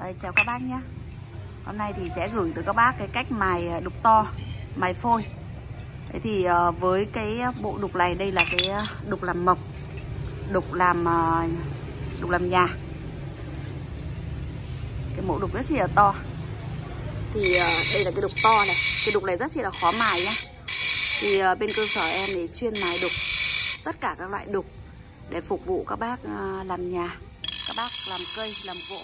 Đây, chào các bác nhé. Hôm nay thì sẽ gửi tới các bác cái cách mài đục to, mài phôi. Thế thì với cái bộ đục này, đây là cái đục làm mộc, đục làm nhà. Cái mẫu đục rất là to. Thì đây là cái đục to này. Cái đục này rất là khó mài nhá. Thì bên cơ sở em thì chuyên mài đục, tất cả các loại đục để phục vụ các bác làm nhà, các bác làm cây, làm gỗ.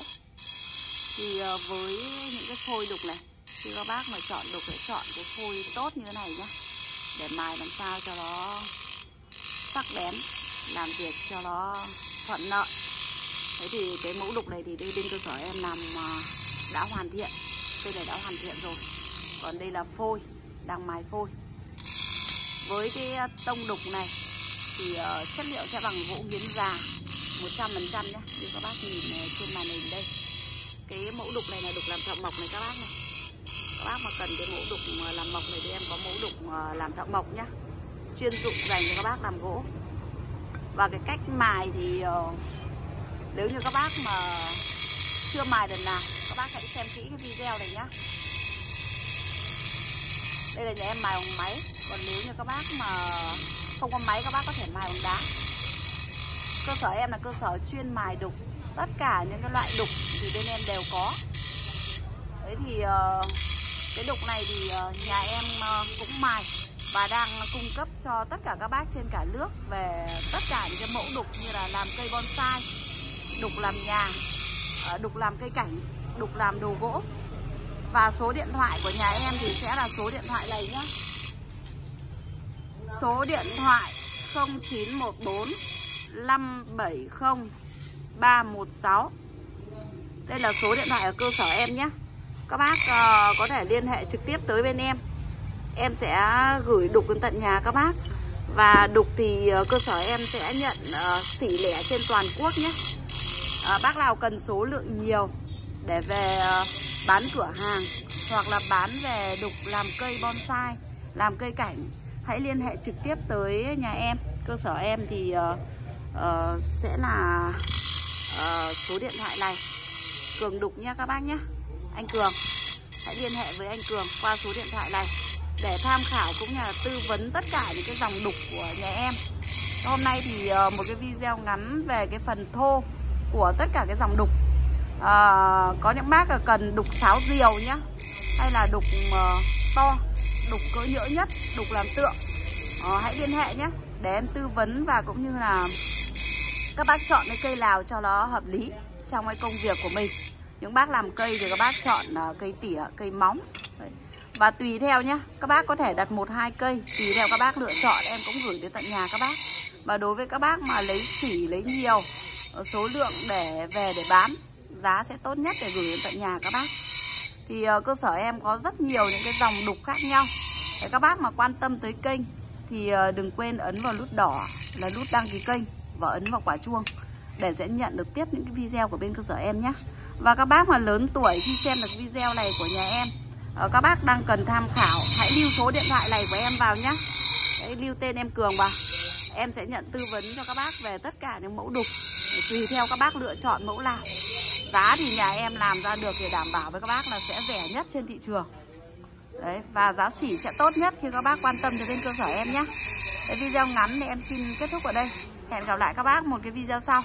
Thì với những cái phôi đục này, thì các bác mà chọn đục để chọn cái phôi tốt như thế này nhá, để mài làm sao cho nó sắc bén, làm việc cho nó thuận lợi. Thế thì cái mẫu đục này thì bên cơ sở em làm đã hoàn thiện, cây này đã hoàn thiện rồi. Còn đây là phôi, đang mài phôi. Với cái tông đục này thì chất liệu sẽ bằng gỗ nghiến già 100% nhé. Như các bác nhìn trên màn hình đây, cái mẫu đục này là đục làm thợ mộc này các bác này. Các bác mà cần cái mẫu đục làm mộc này thì em có mẫu đục làm thợ mộc nhá, chuyên dụng dành cho các bác làm gỗ. Và cái cách mài thì nếu như các bác mà chưa mài lần nào, các bác hãy xem kỹ cái video này nhá. Đây là nhà em mài bằng máy. Còn nếu như các bác mà không có máy, các bác có thể mài bằng đá. Cơ sở em là cơ sở chuyên mài đục. Tất cả những cái loại đục thì bên em đều có. Đấy thì cái đục này thì nhà em cũng mài và đang cung cấp cho tất cả các bác trên cả nước về tất cả những cái mẫu đục như là làm cây bonsai, đục làm nhà, đục làm cây cảnh, đục làm đồ gỗ. Và số điện thoại của nhà em thì sẽ là số điện thoại này nhá. Số điện thoại 0914 570 316. Đây là số điện thoại ở cơ sở em nhé. Các bác có thể liên hệ trực tiếp tới bên em. Em sẽ gửi đục đến tận nhà các bác. Và đục thì cơ sở em sẽ nhận xỉ lẻ trên toàn quốc nhé. Bác nào cần số lượng nhiều để về bán cửa hàng hoặc là bán về đục làm cây bonsai, làm cây cảnh, hãy liên hệ trực tiếp tới nhà em. Cơ sở em thì sẽ là số điện thoại này. Cường đục nha các bác nhé. Anh Cường, hãy liên hệ với anh Cường qua số điện thoại này để tham khảo cũng như là tư vấn tất cả những cái dòng đục của nhà em. Hôm nay thì một cái video ngắn về cái phần thô của tất cả cái dòng đục. Có những bác là cần đục sáo diều nhá, hay là đục to, đục cỡ nhỡ nhất, đục làm tượng, hãy liên hệ nhé để em tư vấn và cũng như là các bác chọn cái cây nào cho nó hợp lý trong cái công việc của mình. Những bác làm cây thì các bác chọn cây tỉa, cây móng. Đấy. Và tùy theo nhé, các bác có thể đặt 1-2 cây, tùy theo các bác lựa chọn, em cũng gửi đến tận nhà các bác. Và đối với các bác mà lấy xỉ, lấy nhiều số lượng để về để bán, giá sẽ tốt nhất để gửi đến tận nhà các bác. Thì cơ sở em có rất nhiều những cái dòng đục khác nhau. Để các bác mà quan tâm tới kênh thì đừng quên ấn vào nút đỏ là nút đăng ký kênh và ấn vào quả chuông để sẽ nhận được tiếp những cái video của bên cơ sở em nhé. Và các bác mà lớn tuổi khi xem được video này của nhà em, các bác đang cần tham khảo, hãy lưu số điện thoại này của em vào nhé. Hãy lưu tên em Cường vào. Em sẽ nhận tư vấn cho các bác về tất cả những mẫu đục, tùy theo các bác lựa chọn mẫu nào. Giá thì nhà em làm ra được để đảm bảo với các bác là sẽ rẻ nhất trên thị trường. Đấy, và giá xỉ sẽ tốt nhất khi các bác quan tâm đến bên cơ sở em nhé. Video ngắn thì em xin kết thúc ở đây. Hẹn gặp lại các bác một cái video sau.